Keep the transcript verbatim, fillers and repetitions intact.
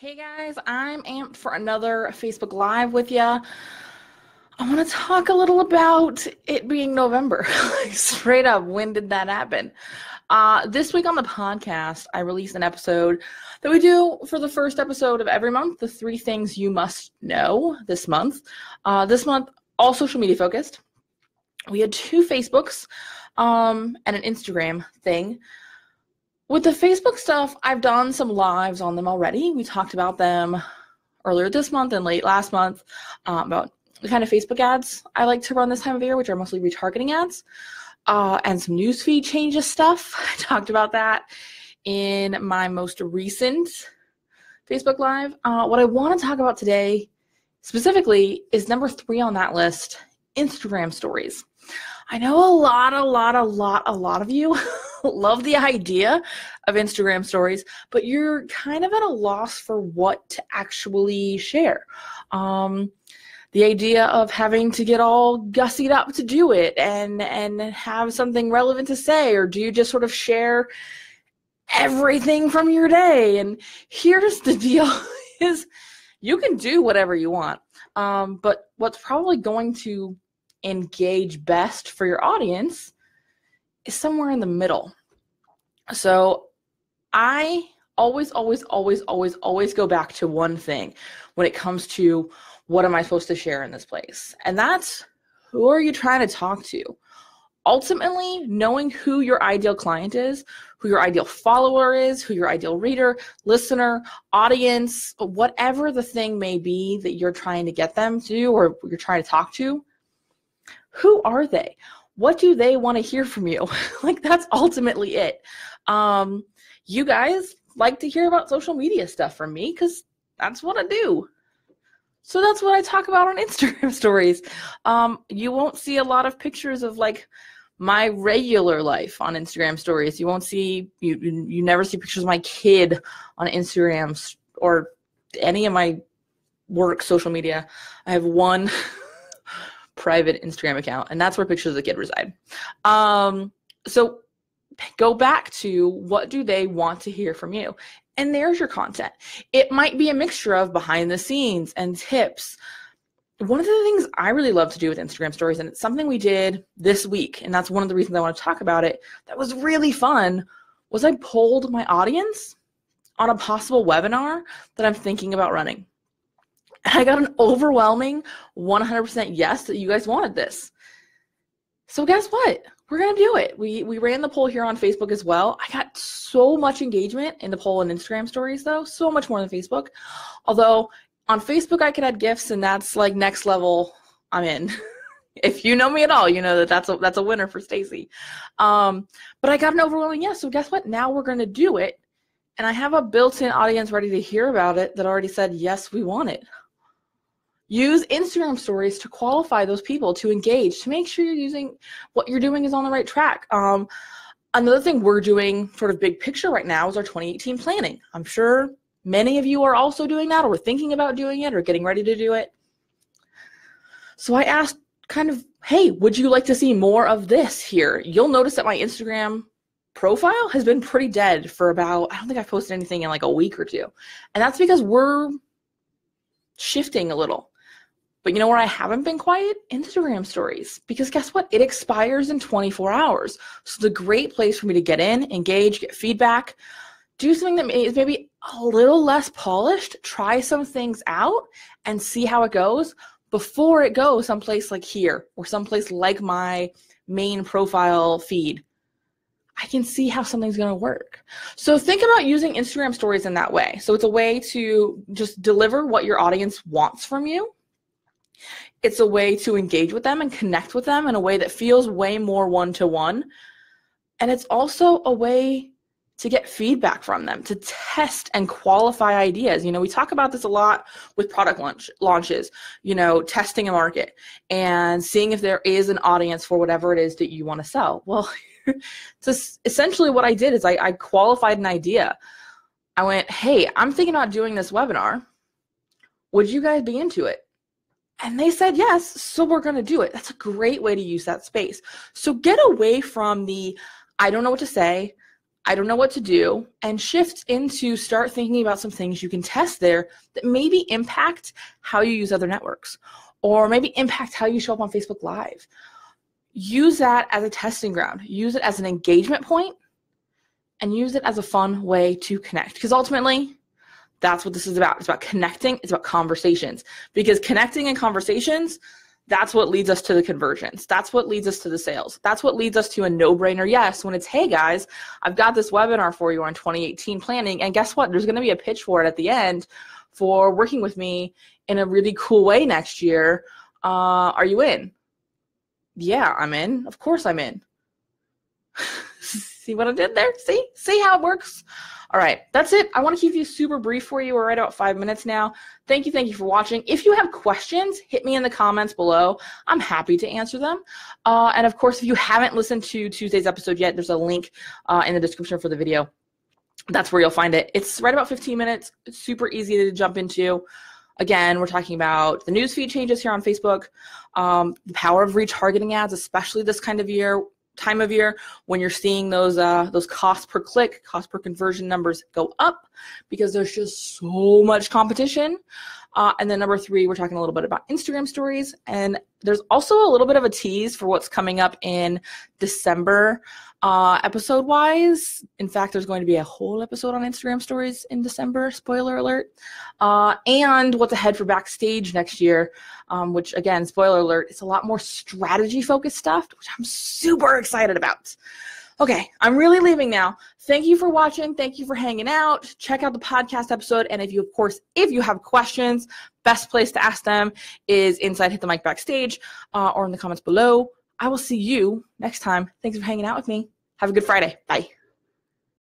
Hey guys, I'm amped for another Facebook Live with ya. I want to talk a little about it being November. Straight up, when did that happen? Uh, this week on the podcast, I released an episode that we do for the first episode of every month, the three things you must know this month. Uh, this month, all social media focused. We had two Facebooks um, and an Instagram thing. With the Facebook stuff, I've done some lives on them already. We talked about them earlier this month and late last month, um, about the kind of Facebook ads I like to run this time of year, which are mostly retargeting ads, uh, and some newsfeed changes stuff. I talked about that in my most recent Facebook Live. Uh, what I want to talk about today specifically is number three on that list, Instagram stories. I know a lot, a lot, a lot, a lot of you love the idea of Instagram stories, but you're kind of at a loss for what to actually share. Um, the idea of having to get all gussied up to do it and, and have something relevant to say, or do you just sort of share everything from your day? And here's the deal is you can do whatever you want, um, but what's probably going to engage best for your audience is somewhere in the middle. So I always, always, always, always, always go back to one thing when it comes to what am I supposed to share in this place? And that's who are you trying to talk to? Ultimately, knowing who your ideal client is, who your ideal follower is, who your ideal reader, listener, audience, whatever the thing may be that you're trying to get them to or you're trying to talk to, who are they? What do they want to hear from you? Like, that's ultimately it. Um, you guys like to hear about social media stuff from me because that's what I do. So that's what I talk about on Instagram stories. Um, you won't see a lot of pictures of like my regular life on Instagram stories. You won't see, you, you never see pictures of my kid on Instagram or any of my work social media. I have one private Instagram account, and that's where pictures of the kid reside. Um, so go back to what do they want to hear from you? And there's your content. It might be a mixture of behind the scenes and tips. One of the things I really love to do with Instagram stories, and it's something we did this week, and that's one of the reasons I want to talk about it, that was really fun, was I polled my audience on a possible webinar that I'm thinking about running. And I got an overwhelming one hundred percent yes that you guys wanted this. So guess what? We're going to do it. We we ran the poll here on Facebook as well. I got so much engagement in the poll and Instagram stories, though, so much more than Facebook. Although on Facebook, I could add GIFs, and that's like next level I'm in. If you know me at all, you know that that's a, that's a winner for Stacey. Um, but I got an overwhelming yes, so guess what? Now we're going to do it, and I have a built-in audience ready to hear about it that already said, yes, we want it. Use Instagram stories to qualify those people, to engage, to make sure you're using what you're doing is on the right track. Um, another thing we're doing sort of big picture right now is our twenty eighteen planning. I'm sure many of you are also doing that or thinking about doing it or getting ready to do it. So I asked kind of, hey, would you like to see more of this here? You'll notice that my Instagram profile has been pretty dead for about, I don't think I've posted anything in like a week or two. And that's because we're shifting a little. But you know where I haven't been quiet? Instagram stories. Because guess what? It expires in twenty-four hours. So it's a great place for me to get in, engage, get feedback, do something that is maybe a little less polished, try some things out and see how it goes before it goes someplace like here or someplace like my main profile feed. I can see how something's going to work. So think about using Instagram stories in that way. So it's a way to just deliver what your audience wants from you. It's a way to engage with them and connect with them in a way that feels way more one-to-one. And it's also a way to get feedback from them, to test and qualify ideas. You know, we talk about this a lot with product launch, launches, you know, testing a market and seeing if there is an audience for whatever it is that you want to sell. Well, so essentially what I did is I, I qualified an idea. I went, hey, I'm thinking about doing this webinar. Would you guys be into it? And they said yes, so we're going to do it. That's a great way to use that space. So get away from the, I don't know what to say, I don't know what to do, and shift into start thinking about some things you can test there that maybe impact how you use other networks, or maybe impact how you show up on Facebook Live. Use that as a testing ground. Use it as an engagement point, and use it as a fun way to connect, because ultimately that's what this is about. It's about connecting. It's about conversations, because connecting and conversations, that's what leads us to the conversions. That's what leads us to the sales. That's what leads us to a no-brainer yes when it's, hey guys, I've got this webinar for you on twenty eighteen planning, and guess what? There's going to be a pitch for it at the end for working with me in a really cool way next year. Uh, are you in? Yeah, I'm in. Of course I'm in. See what I did there? See? See how it works? All right, that's it. I want to keep you super brief for you. We're right about five minutes now. Thank you. Thank you for watching. If you have questions, hit me in the comments below. I'm happy to answer them. Uh, and, of course, if you haven't listened to Tuesday's episode yet, there's a link uh, in the description for the video. That's where you'll find it. It's right about fifteen minutes. It's super easy to jump into. Again, we're talking about the newsfeed changes here on Facebook, um, the power of retargeting ads, especially this kind of year. time of year when you're seeing those uh, those cost per click, cost per conversion numbers go up because there's just so much competition. Uh, and then number three, we're talking a little bit about Instagram stories. And there's also a little bit of a tease for what's coming up in December uh, episode-wise. In fact, there's going to be a whole episode on Instagram stories in December, spoiler alert. Uh, and what's ahead for Backstage next year, um, which, again, spoiler alert, it's a lot more strategy-focused stuff, which I'm super excited about. Okay, I'm really leaving now. Thank you for watching. Thank you for hanging out. Check out the podcast episode. And if you, of course, if you have questions, best place to ask them is inside Hit the Mic Backstage uh, or in the comments below. I will see you next time. Thanks for hanging out with me. Have a good Friday. Bye.